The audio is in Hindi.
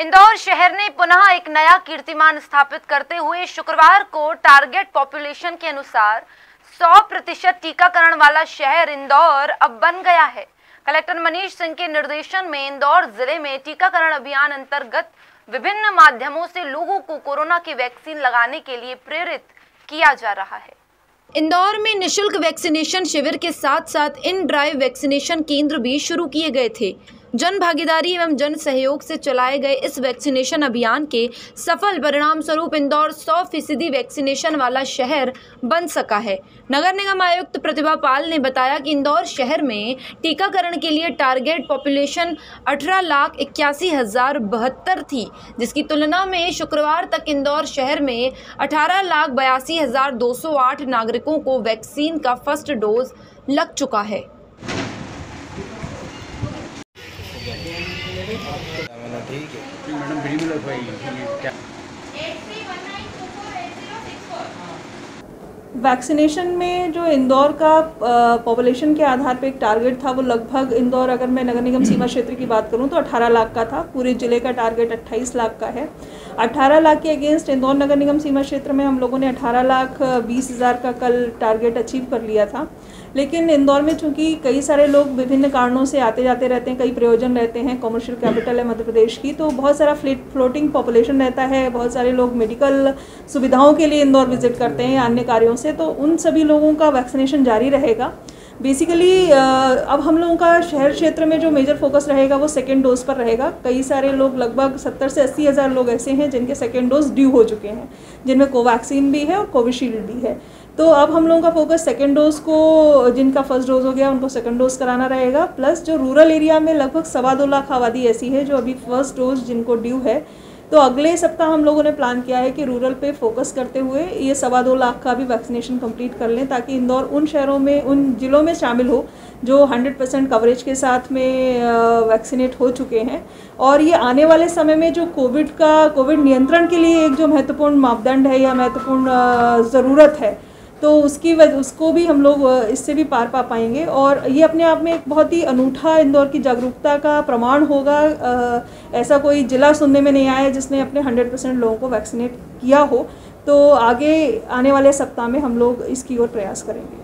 इंदौर शहर ने पुनः एक नया कीर्तिमान स्थापित करते हुए शुक्रवार को टारगेट पॉपुलेशन के अनुसार 100% टीकाकरण वाला शहर इंदौर अब बन गया है। कलेक्टर मनीष सिंह के निर्देशन में इंदौर जिले में टीकाकरण अभियान अंतर्गत विभिन्न माध्यमों से लोगों को कोरोना की वैक्सीन लगाने के लिए प्रेरित किया जा रहा है। इंदौर में निःशुल्क वैक्सीनेशन शिविर के साथ साथ इन ड्राइव वैक्सीनेशन केंद्र भी शुरू किए गए थे। जन भागीदारी एवं जन सहयोग से चलाए गए इस वैक्सीनेशन अभियान के सफल परिणाम स्वरूप इंदौर 100% वैक्सीनेशन वाला शहर बन सका है। नगर निगम आयुक्त प्रतिभा पाल ने बताया कि इंदौर शहर में टीकाकरण के लिए टारगेट पॉपुलेशन 18,81,072 थी, जिसकी तुलना में शुक्रवार तक इंदौर शहर में 18,82,208 नागरिकों को वैक्सीन का फर्स्ट डोज लग चुका है। ठीक है मैडम, बिल में लगवाइए। वैक्सीनेशन में जो इंदौर का पॉपुलेशन के आधार पे एक टारगेट था, वो लगभग इंदौर, अगर मैं नगर निगम सीमा क्षेत्र की बात करूं तो 18 लाख का था। पूरे ज़िले का टारगेट 28 लाख का है। 18 लाख के अगेंस्ट इंदौर नगर निगम सीमा क्षेत्र में हम लोगों ने 18,20,000 का कल टारगेट अचीव कर लिया था। लेकिन इंदौर में चूंकि कई सारे लोग विभिन्न कारणों से आते जाते रहते हैं, कई प्रयोजन रहते हैं, कॉमर्शियल कैपिटल है मध्य प्रदेश की, तो बहुत सारा फ्लोटिंग पॉपुलेशन रहता है। बहुत सारे लोग मेडिकल सुविधाओं के लिए इंदौर विजिट करते हैं अन्य कार्यों से, तो उन सभी लोगों का वैक्सीनेशन जारी रहेगा। बेसिकली अब हम लोगों का शहर क्षेत्र में जो मेजर फोकस रहेगा वो सेकेंड डोज पर रहेगा। कई सारे लोग, लगभग 70,000 से 80,000 लोग ऐसे हैं जिनके सेकेंड डोज ड्यू हो चुके हैं, जिनमें कोवैक्सीन भी है और कोविशील्ड भी है। तो अब हम लोगों का फोकस सेकेंड डोज को, जिनका फर्स्ट डोज हो गया उनको सेकेंड डोज कराना रहेगा। प्लस जो रूरल एरिया में लगभग 2.25 लाख आबादी ऐसी है जो अभी फर्स्ट डोज जिनको ड्यू है, तो अगले सप्ताह हम लोगों ने प्लान किया है कि रूरल पे फोकस करते हुए ये 2.25 लाख का भी वैक्सीनेशन कंप्लीट कर लें, ताकि इंदौर उन शहरों में, उन ज़िलों में शामिल हो जो 100% कवरेज के साथ में वैक्सीनेट हो चुके हैं। और ये आने वाले समय में जो कोविड नियंत्रण के लिए एक जो महत्वपूर्ण मापदंड है या महत्वपूर्ण ज़रूरत है, तो उसको भी हम लोग इससे भी पार पा पाएंगे। और ये अपने आप में एक बहुत ही अनूठा इंदौर की जागरूकता का प्रमाण होगा। ऐसा कोई ज़िला सुनने में नहीं आया जिसने अपने 100% लोगों को वैक्सीनेट किया हो। तो आगे आने वाले सप्ताह में हम लोग इसकी ओर प्रयास करेंगे।